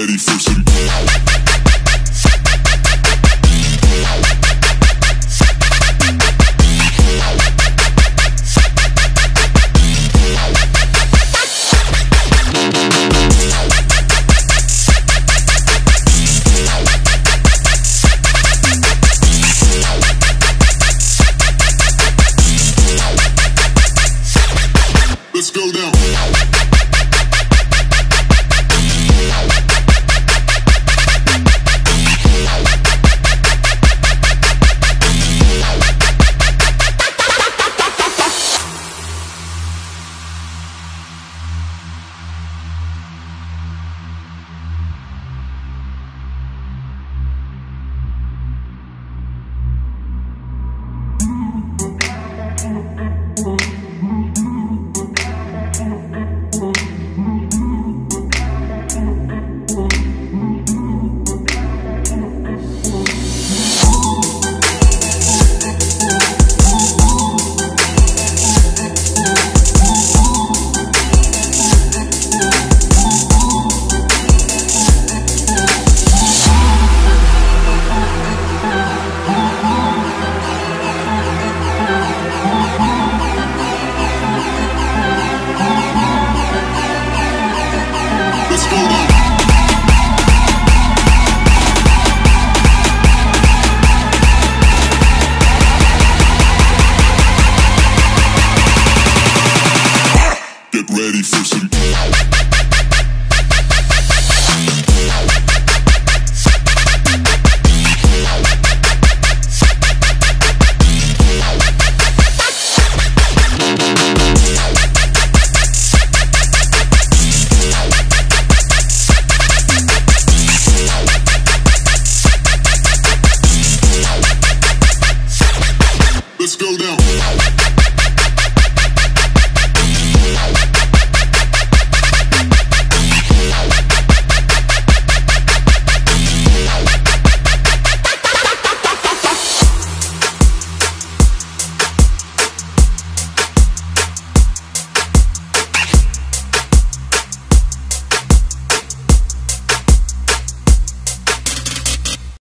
ready for some blood. Let's go down. Ready for some Let's go down.